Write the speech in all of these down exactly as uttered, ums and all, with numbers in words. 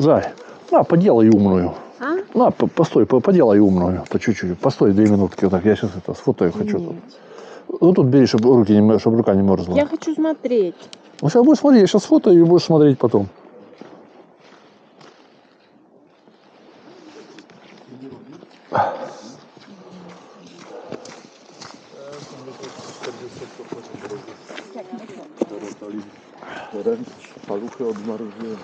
Зай, на, поделай умную. А? На, по постой, по поделай умную. По чуть-чуть. Постой две минутки. Вот так. Я сейчас это сфотою хочу. Нет. Ну тут бери, чтобы, руки не, чтобы рука не мерзла. Я хочу смотреть. Ну сейчас будешь смотреть, я сейчас сфотою и будешь смотреть потом. Полуха обморожена.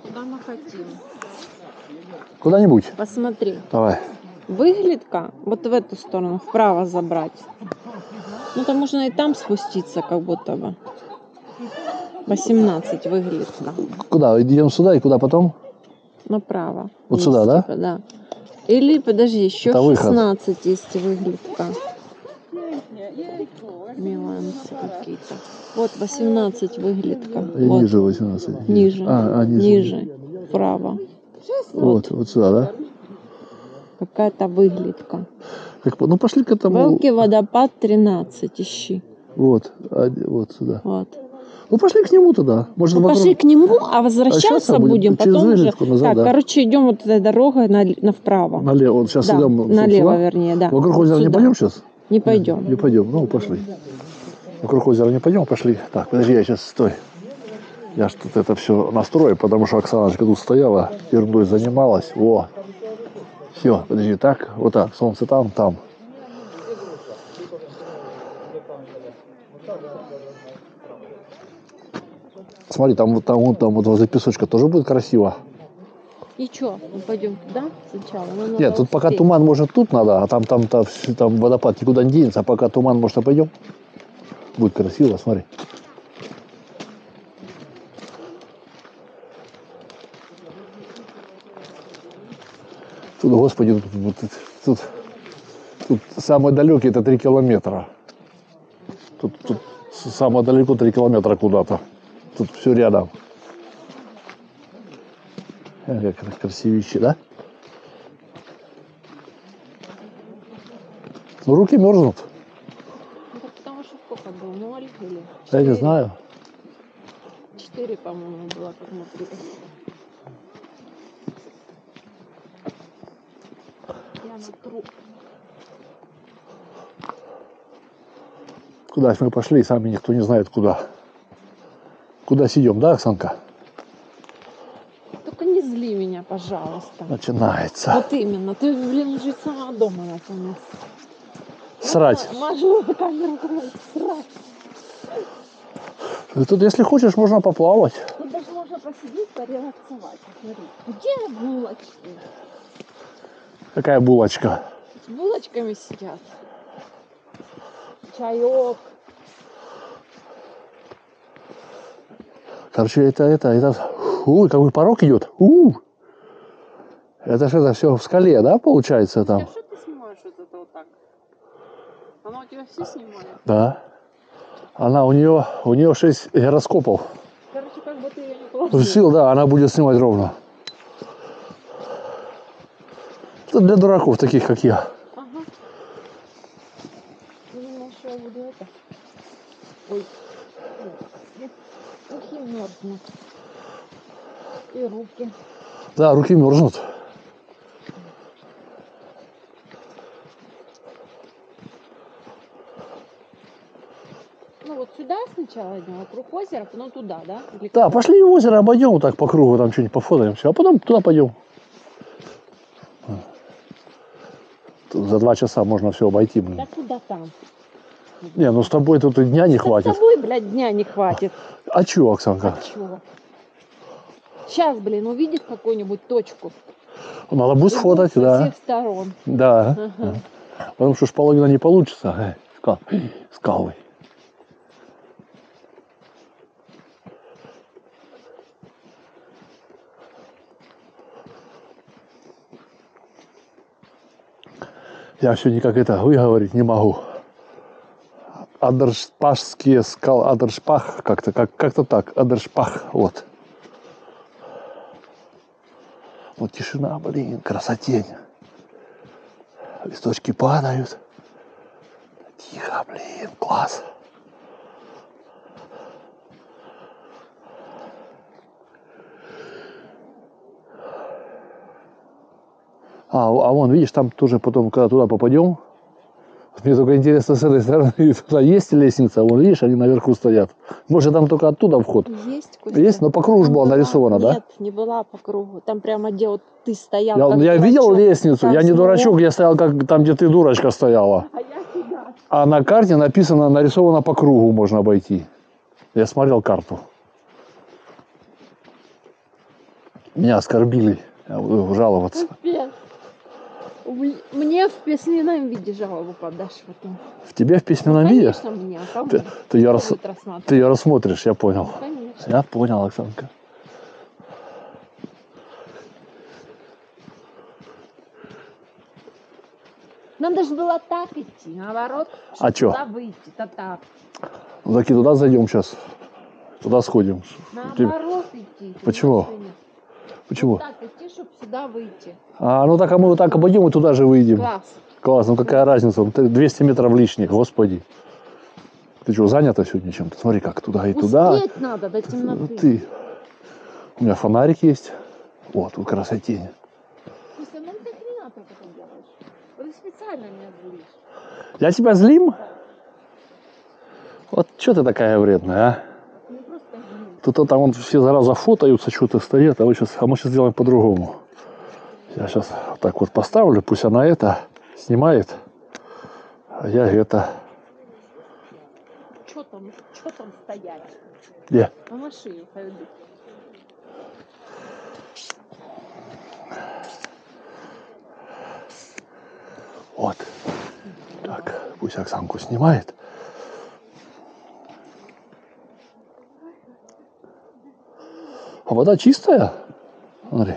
Куда мы хотим? Куда-нибудь. Посмотри. Давай. Выглядка вот в эту сторону, вправо забрать. Ну, там можно и там спуститься, как будто бы. восемнадцать выглядка. Куда? Идем сюда и куда потом? Направо. Вот есть, сюда, да? Типа, да. Или, подожди, еще это шестнадцать выход. Есть выглядка. Миланцы какие-то. Вот восемнадцать выглядка. Я вот. Ниже восемнадцать. Ниже. А, а, ниже. Ниже. Вправо. Вот, вот, вот сюда, да? Какая-то выглядка. Так, ну пошли к этому. Волки, водопад тринадцать, ищи. Вот, а, вот сюда. Вот. Ну пошли к нему туда. Можно ну, пошли к нему, а возвращаться а будем, будем потом уже. Назад, так, да. Короче, идем вот этой дорогой на, на вправо. Налево, вот сейчас да, идем. Налево, сюда. Вернее, да. Вокруг озера сюда. Не пойдем сейчас? Не пойдем. Не, не пойдем. Ну, пошли. Вокруг озера не пойдем, пошли. Так, подожди, я сейчас стой. Я ж тут это все настрою, потому что Оксаночка тут стояла, ерундой занималась. Во. Все, подожди, так, вот так, солнце там, там. Смотри, там вот там, вот, там вот возле песочка тоже будет красиво. И что, мы пойдем туда сначала? Нам нет, тут успеть. Пока туман, может, тут надо, а там, там, там, там водопад никуда не денется, а пока туман, может, а пойдем? Будет красиво, смотри. Тут, господи, тут, тут, тут, тут самый далекий это три километра. Тут, тут самое далеко три километра куда-то. Тут все рядом. Как красивище, да? Ну, руки мерзнут. Ну, потому что сколько было? Ноль или? Я не знаю. Четыре, по-моему, было, как мы прибыли. Я натру. Куда мы пошли, сами никто не знает, куда. Куда сидим, да, Оксанка? Пожалуйста. Начинается. Вот именно. Ты, блин, уже сама дома напомнил. Срать. Мажу камеру, срать. Тут, если хочешь, можно поплавать. Тут даже можно посидеть, порелаксовать. Смотри, где булочки? Какая булочка? С булочками сидят. Чаек. Короче, это, это, это... Ой, какой порог идет. У-у-у. Это же это все в скале, да, получается там? А что ты снимаешь вот это вот так? Она у тебя все снимает? Да. Она у нее, у нее шесть гироскопов. Короче, как бы ты ее не положил. Сил, да, она будет снимать ровно. Это для дураков таких, как я. Ага. Я думала, что я буду это... Ой. Руки мерзнут. И руки. Да, руки мерзнут. ну вот сюда сначала идем, вокруг озера, потом туда, да? Или да, пошли в озеро, обойдем вот так по кругу, там что-нибудь пофоткаем, все, а потом туда пойдем. Тут за два часа можно все обойти, блин. Да куда там? Не, ну с тобой тут и дня не да хватит. С тобой, блядь, дня не хватит. А, а чего, Оксанка? А чего? Сейчас, блин, увидит какую-нибудь точку. Надо будет сфотать, да. Со всех сторон. Да. Ага. Потому что шпаловина не получится. Скалы. Я все никак это выговорить не могу. Адершпашские скалы. Адершпах. Как-то как, как-то так. Адершпах. Вот. Вот тишина, блин, красотень. Листочки падают. Тихо, блин, класс. А, а вон, видишь, там тоже потом, когда туда попадем. Мне только интересно, с этой стороны туда есть лестница. Вон, видишь, они наверху стоят. Может, там только оттуда вход? Есть, куда? Есть, но по кругу же была нарисована, да? Нет, не была по кругу. Там прямо где вот ты стоял. Я, как я видел лестницу. Я не дурачок, я стоял как там, где ты, дурочка, стояла. А, я сюда. А на карте написано, нарисовано по кругу можно обойти. Я смотрел карту. Меня оскорбили. Я буду жаловаться. Капец. Мне в письменном виде жалобу подашь потом. В тебе в письменном ну, конечно, виде? Мне, а ты, ты, ее рас... ты ее рассмотришь, я понял. Ну, конечно. Я понял, Оксанка. Надо же было так идти, наоборот, а туда выйти, то так. Ну так и туда зайдем сейчас, туда сходим. Наоборот ты... идти. Почему? Почему? Вот так идти, чтобы сюда выйти. А, ну так, а мы вот так обойдем и туда же выйдем. Класс. Класс, ну какая разница, двести метров лишних, господи. Ты что, занята сегодня чем-то? Смотри, как туда и успеть туда. Успеть надо до темноты. Ты. У меня фонарик есть. Вот, тут красотень. Слушай, ну ты хрена только так делаешь. Ты специально меня злишь. Я тебя злим? Да. Вот что ты такая вредная, а? Тут там вон, все зараза фотаются, что-то стоят, а, вы сейчас, а мы сейчас сделаем по-другому. Я сейчас вот так вот поставлю, пусть она это снимает, а я это... Что там, что там стоять? Где? На машине пойду. Вот. Так, пусть Оксанку снимает. А вода чистая? Смотри.